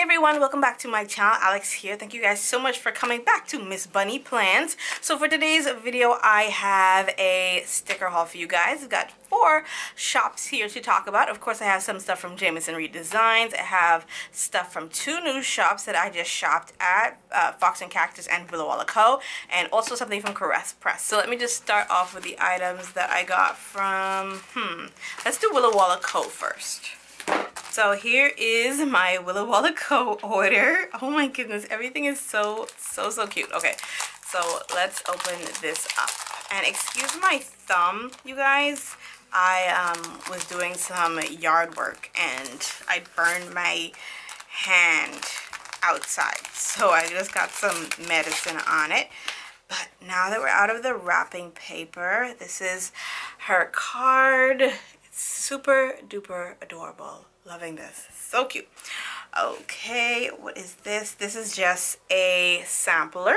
Hey everyone, welcome back to my channel. Alex here. Thank you guys so much for coming back to MissBunnyPlans. So for today's video, I have a sticker haul for you guys. I've got four shops here to talk about. Of course, I have some stuff from Jamison Reid Designs. I have stuff from two new shops that I just shopped at, Fox and Cactus and WilaWaloCo, and also something from Caress Press. So let me just start off with the items that I got from, let's do WilaWaloCo first. So here is my WilaWaloCo order. Oh my goodness, everything is so cute. Okay, so let's open this up. And excuse my thumb, you guys. I was doing some yard work and I burned my hand outside. So I just got some medicine on it. But now that we're out of the wrapping paper, this is her card. It's super duper adorable. Loving this. So cute. Okay, what is this? This is just a sampler.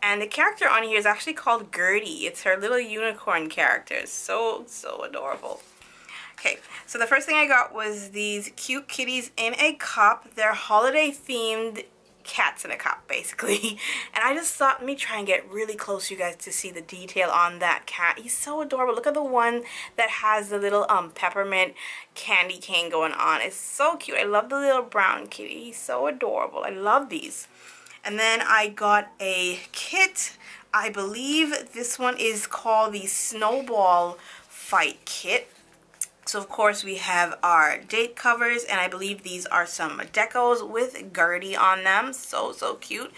And the character on here is actually called Gertie. It's her little unicorn character. So adorable. Okay, so the first thing I got was these cute kitties in a cup. They're holiday-themed cats in a cup, basically. And I just thought, let me try and get really close, you guys, to see the detail on that cat. He's so adorable. Look at the one that has the little peppermint candy cane going on. It's so cute. I love the little brown kitty. He's so adorable. I love these. And then I got a kit. I believe this one is called the Snowball Fight Kit. So of course we have our date covers, and I believe these are some decos with Gertie on them. So cute.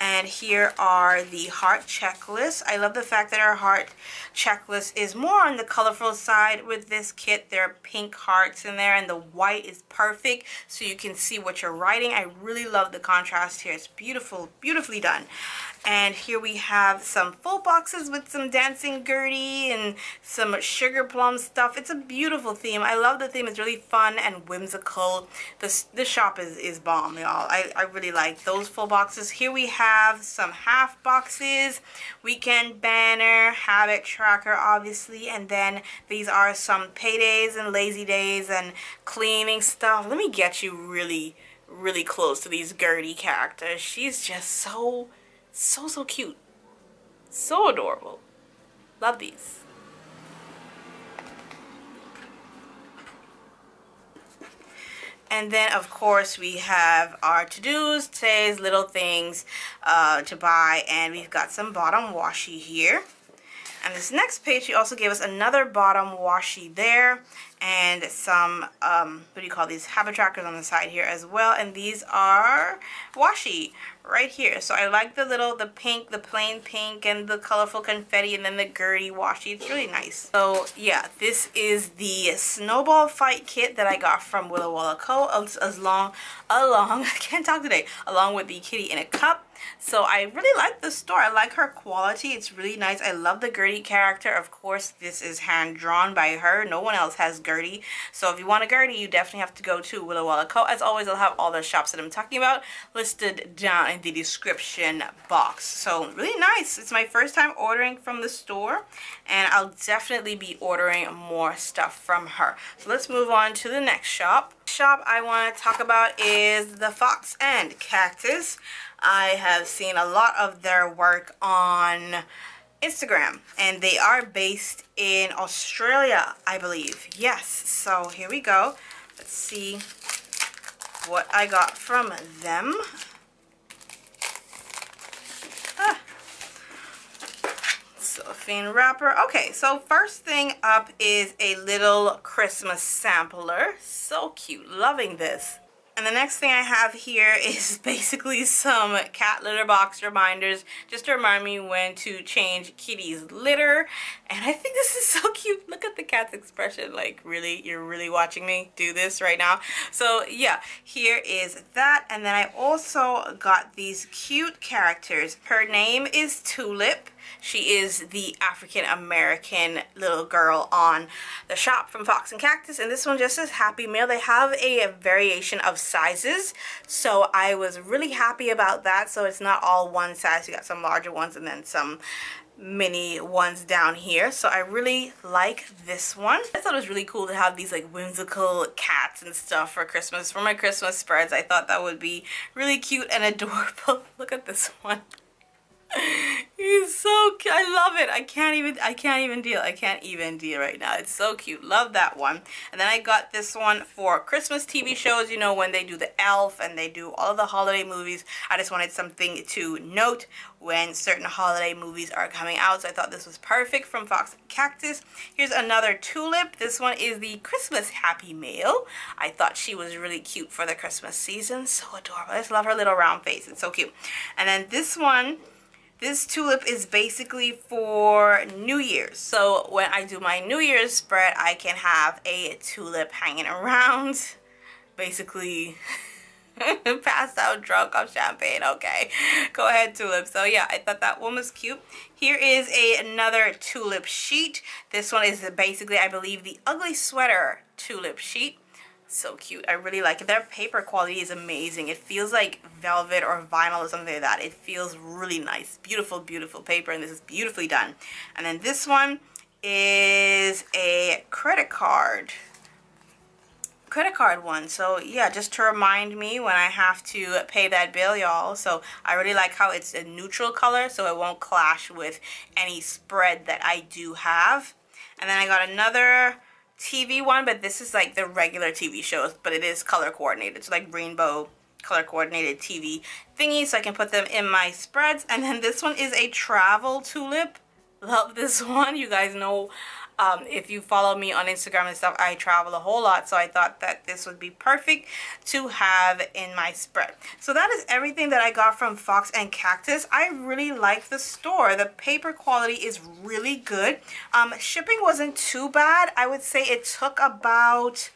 And here are the heart checklists. I love the fact that our heart checklist is more on the colorful side with this kit. There are pink hearts in there and the white is perfect so you can see what you're writing. I really love the contrast here. It's beautiful, beautifully done. And here we have some full boxes with some dancing Gertie and some sugar plum stuff. It's a beautiful theme. I love the theme. It's really fun and whimsical. This shop is bomb, y'all. I really like those full boxes. Here we have some half boxes, weekend banner, habit tracker, obviously. And then these are some paydays and lazy days and cleaning stuff. Let me get you really close to these Gertie characters. She's just so cute, so adorable. Love these. And then of course we have our to-dos, today's little things to buy, and we've got some bottom washi here. And this next page, she also gave us another bottom washi there, and some, what do you call these, habit trackers on the side here as well. And these are washi right here. So I like the little, the pink, the plain pink, and the colorful confetti, and then the Gertie washi. It's really nice. So yeah, this is the Snowball Fight Kit that I got from WilaWaloCo, along with the kitty in a cup. So I really like the store. I like her quality. It's really nice. I love the Gertie character. Of course, this is hand-drawn by her. No one else has Gertie. So if you want a Gertie, you definitely have to go to WilaWaloCo. As always, I'll have all the shops that I'm talking about listed down in the description box. So really nice. It's my first time ordering from the store, and I'll definitely be ordering more stuff from her. So let's move on to the next shop. Shop I want to talk about is the Fox and Cactus. I have seen a lot of their work on Instagram, and they are based in Australia, I believe. Yes, so here we go. Let's see what I got from them. Cellophane wrapper. Okay, so first thing up is a little Christmas sampler. So cute, loving this. And the next thing I have here is basically some cat litter box reminders, just to remind me when to change kitty's litter. And I think this is so cute. Look at the cat's expression, like, really? You're really watching me do this right now? So yeah, here is that. And then I also got these cute characters. Her name is Tulip. She is the African-American little girl on the shop from Fox and Cactus. And this one just says Happy Meal. They have a variation of sizes, so I was really happy about that. So it's not all one size. You got some larger ones and then some mini ones down here. So I really like this one. I thought it was really cool to have these like whimsical cats and stuff for Christmas, for my Christmas spreads. I thought that would be really cute and adorable. Look at this one. He's so cute. I love it. I can't even deal right now. It's so cute. Love that one. And then I got this one for Christmas TV shows, you know, when they do the Elf and they do all the holiday movies. I just wanted something to note when certain holiday movies are coming out. So I thought this was perfect from Fox and Cactus. Here's another Tulip. This one is the Christmas Happy Mail. I thought she was really cute for the Christmas season. So adorable. I just love her little round face. It's so cute. And then this one, this tulip is basically for New Year's. So when I do my New Year's spread, I can have a tulip hanging around, basically passed out drunk off champagne. Okay, go ahead, tulip. So yeah, I thought that one was cute. Here is another tulip sheet. This one is basically, I believe, the ugly sweater tulip sheet. So cute. I really like it. Their paper quality is amazing. It feels like velvet or vinyl or something like that. It feels really nice. Beautiful, beautiful paper, and this is beautifully done. And then this one is a credit card one. So yeah, just to remind me when I have to pay that bill, y'all. So I really like how it's a neutral color, so it won't clash with any spread that I do have. And then I got another TV one, but this is like the regular TV shows, but it is color coordinated. So like rainbow color coordinated TV thingy, so I can put them in my spreads. And then this one is a travel tulip. Love this one. You guys know, if you follow me on Instagram and stuff, I travel a whole lot. So I thought that this would be perfect to have in my spread. So that is everything that I got from Fox and Cactus. I really like the store. The paper quality is really good. Shipping wasn't too bad. I would say it took about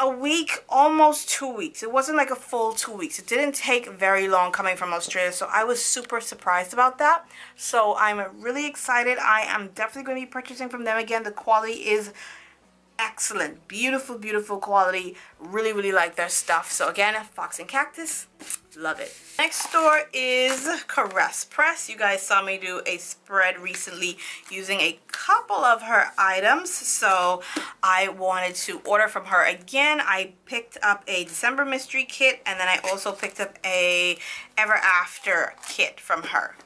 a week, almost 2 weeks. It wasn't like a full 2 weeks. It didn't take very long coming from Australia, so I was super surprised about that. So I'm really excited. I am definitely going to be purchasing from them again. The quality is excellent. Beautiful, beautiful quality. Really, really like their stuff. So again, Fox and Cactus. Love it. Next store is Caress Press. You guys saw me do a spread recently using a couple of her items, so I wanted to order from her again. I picked up a December mystery kit, and then I also picked up a Ever After kit from her.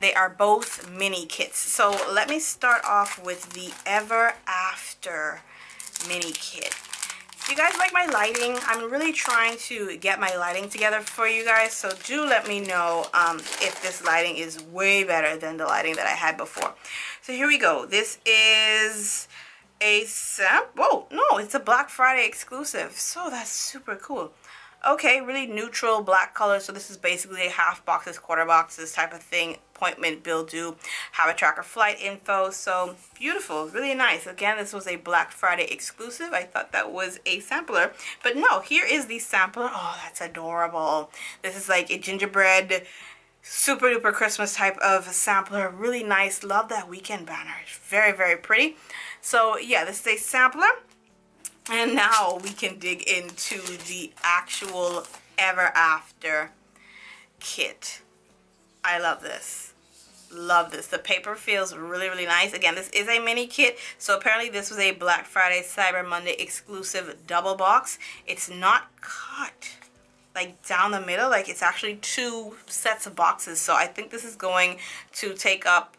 They are both mini kits. So let me start off with the Ever After mini kit. You guys like my lighting? I'm really trying to get my lighting together for you guys, so do let me know if this lighting is way better than the lighting that I had before. So here we go. This is a whoa, no, it's a Black Friday exclusive, so that's super cool. Okay, really neutral black color. So this is basically a half boxes, quarter boxes type of thing. Appointment, bill due, have a tracker, flight info. So beautiful, really nice. Again, this was a Black Friday exclusive. I thought that was a sampler, but no, here is the sampler. Oh, that's adorable. This is like a gingerbread super duper Christmas type of sampler. Really nice. Love that weekend banner. Very, very pretty. So yeah, this is a sampler. And now we can dig into the actual Ever After kit. I love this. Love this. The paper feels really, really nice. Again, this is a mini kit. So apparently this was a Black Friday, Cyber Monday exclusive double box. It's not cut like down the middle. Like, it's actually two sets of boxes. So I think this is going to take up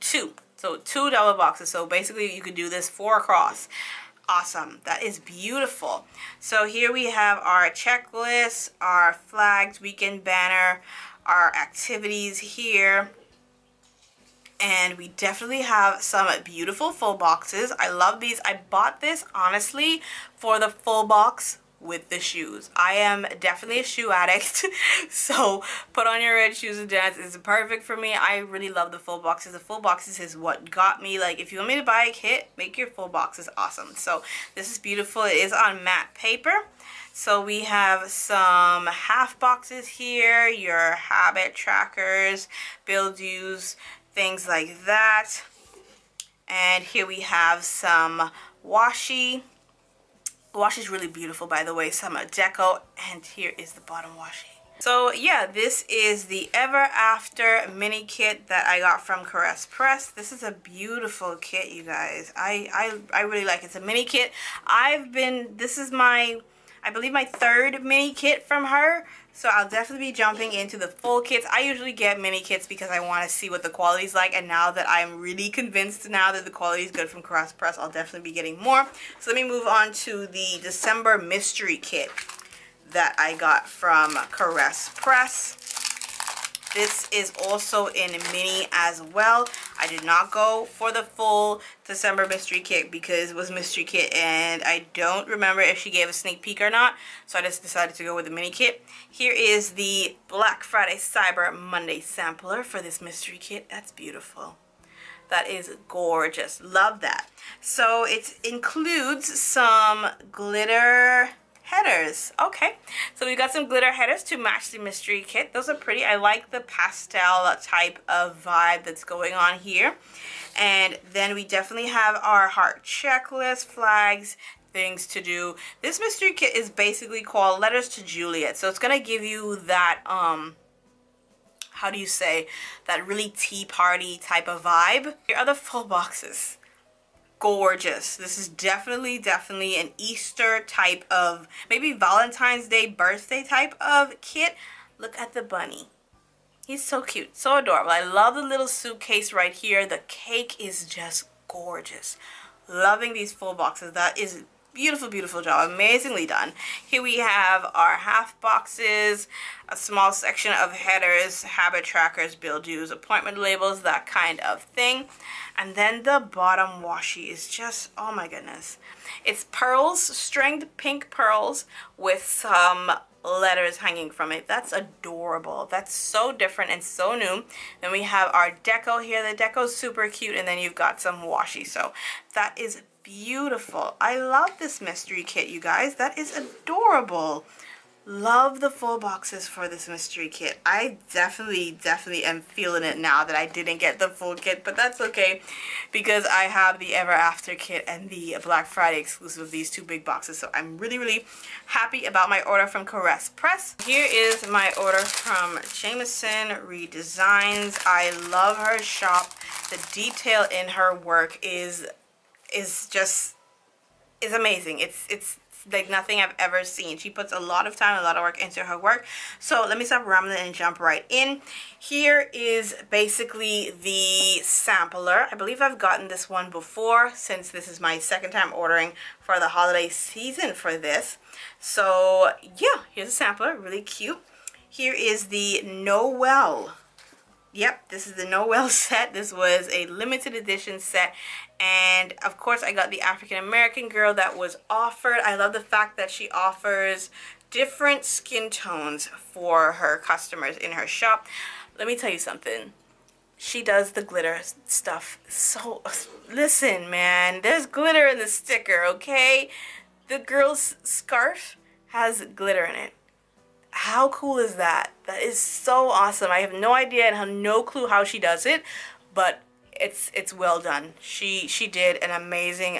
two. So two double boxes. So basically you could do this four across. Awesome. That is beautiful. So here we have our checklist, our flags, weekend banner, our activities here, and we definitely have some beautiful full boxes. I love these. I bought this honestly for the full box with the shoes. I am definitely a shoe addict, so Put On Your Red Shoes and Dance is perfect for me. I really love the full boxes. The full boxes is what got me. Like, if you want me to buy a kit, make your full boxes awesome. So this is beautiful. It is on matte paper. So we have some half boxes here, your habit trackers, bill dues, things like that. And here we have some washi. Washi is really beautiful, by the way. Some deco, and here is the bottom washi. So yeah, this is the Ever After mini kit that I got from Caress Press. This is a beautiful kit, you guys. I really like it. It's a mini kit. This is my, I believe, my third mini kit from her. So I'll definitely be jumping into the full kits. I usually get mini kits because I want to see what the quality is like. And now that I'm really convinced now that the quality is good from Caress Press, I'll definitely be getting more. So let me move on to the December mystery kit that I got from Caress Press. This is also in mini as well. I did not go for the full December mystery kit because it was mystery kit and I don't remember if she gave a sneak peek or not. So I just decided to go with the mini kit. Here is the Black Friday Cyber Monday sampler for this mystery kit. That's beautiful. That is gorgeous. Love that. So it includes some glitter headers. Okay, so we got some glitter headers to match the mystery kit. Those are pretty. I like the pastel type of vibe that's going on here. And then we definitely have our heart checklist, flags, things to do. This mystery kit is basically called Letters to Juliet. So it's gonna give you that how do you say, that really tea party type of vibe. Here are the full boxes. Gorgeous. This is definitely an Easter type of, maybe Valentine's Day, birthday type of kit. Look at the bunny. He's so cute, so adorable. I love the little suitcase right here. The cake is just gorgeous. Loving these full boxes. That is beautiful, beautiful job. Amazingly done. Here we have our half boxes, a small section of headers, habit trackers, bill dues, appointment labels, that kind of thing. And then the bottom washi is just, oh my goodness. It's pearls, stringed pink pearls with some letters hanging from it. That's adorable. That's so different and so new. Then we have our deco here. The deco's super cute. And then you've got some washi. So that is beautiful. I love this mystery kit, you guys. That is adorable. Love the full boxes for this mystery kit. I definitely am feeling it now that I didn't get the full kit, but that's okay because I have the Ever After kit and the Black Friday exclusive of these two big boxes. So I'm really happy about my order from Caress Press. Here is my order from Jamison Reid Designs. I love her shop. The detail in her work is amazing. It's like nothing I've ever seen. She puts a lot of time, a lot of work into her work. So let me stop rambling and jump right in. Here is basically the sampler. I believe I've gotten this one before since this is my second time ordering for the holiday season for this. So yeah, here's a sampler, really cute. Here is the Noel. Yep, this is the Noel set. This was a limited edition set. And of course I got the African-American girl that was offered. I love the fact that she offers different skin tones for her customers in her shop. Let me tell you something. She does the glitter stuff. So listen, man, there's glitter in the sticker, okay? The girl's scarf has glitter in it. How cool is that? That is so awesome. I have no idea and have no clue how she does it, but it's well done. She did an amazing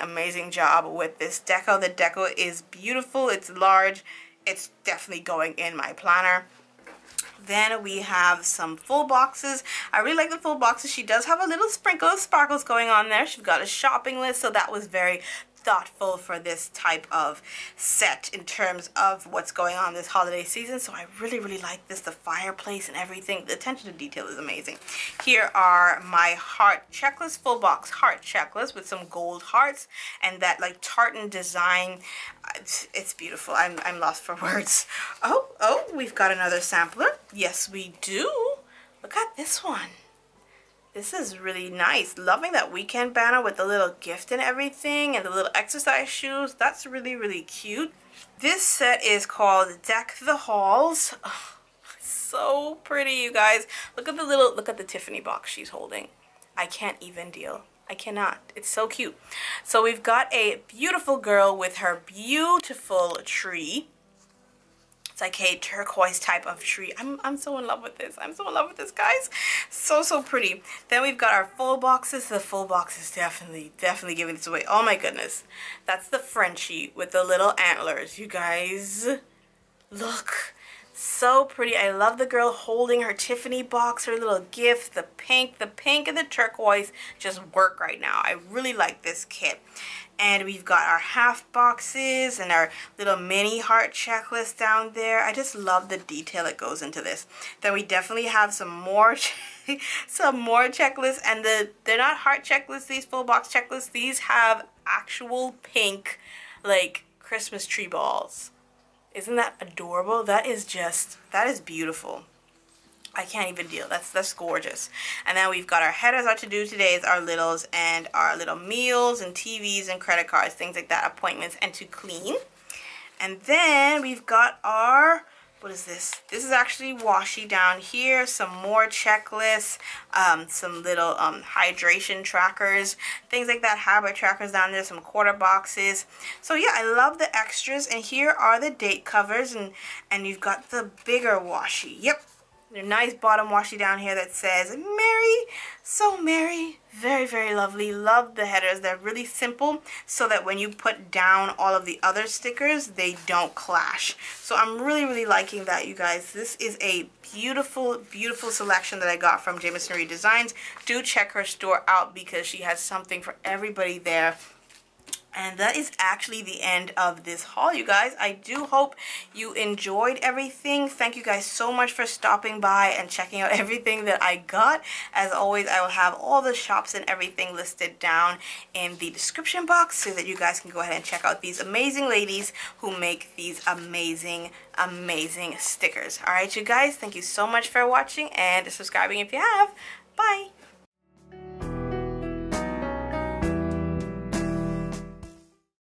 job with this deco. The deco is beautiful. It's large. It's definitely going in my planner. Then we have some full boxes. I really like the full boxes. She does have a little sprinkle of sparkles going on there. She's got a shopping list, so that was very thoughtful for this type of set in terms of what's going on this holiday season. So I really like this. The fireplace and everything, the attention to detail is amazing. Here are my heart checklist, full box heart checklist with some gold hearts and that like tartan design. It's beautiful. I'm lost for words. Oh, we've got another sampler. Yes, we do. Look at this one. This is really nice. Loving that weekend banner with the little gift and everything and the little exercise shoes. That's really cute. This set is called Deck the Halls. Oh, so pretty, you guys. Look at the little, look at the Tiffany box she's holding. I can't even deal. I cannot. It's so cute. So we've got a beautiful girl with her beautiful tree. It's like a turquoise type of tree. I'm so in love with this. I'm so in love with this, guys. So pretty. Then we've got our full boxes. The full box is definitely giving this away. Oh my goodness. That's the Frenchie with the little antlers, you guys. Look. So pretty. I love the girl holding her Tiffany box, her little gift, the pink and the turquoise just work right now. I really like this kit. And we've got our half boxes and our little mini heart checklist down there. I just love the detail that goes into this. Then we definitely have some more checklists, and they're not heart checklists, these full box checklists. These have actual pink like Christmas tree balls. Isn't that adorable? That is just, that is beautiful. I can't even deal. That's gorgeous. And then we've got our headers, our to-do todays, our littles, and our little meals and TVs and credit cards, things like that, appointments, and to clean. And then we've got our, what is this? This is actually washi down here, some more checklists, some little hydration trackers, things like that, habit trackers down there, some quarter boxes. So yeah, I love the extras. And here are the date covers, and you've got the bigger washi. Yep. There's a nice bottom washi down here that says Merry, so merry, very, very lovely. Love the headers. They're really simple so that when you put down all of the other stickers, they don't clash. So I'm really, really liking that, you guys. This is a beautiful, beautiful selection that I got from Jamison Reid Designs. Do check her store out because she has something for everybody there. And that is actually the end of this haul, you guys. I do hope you enjoyed everything. Thank you guys so much for stopping by and checking out everything that I got. As always, I will have all the shops and everything listed down in the description box so that you guys can go ahead and check out these amazing ladies who make these amazing, amazing stickers. All right, you guys, thank you so much for watching and subscribing if you have. Bye.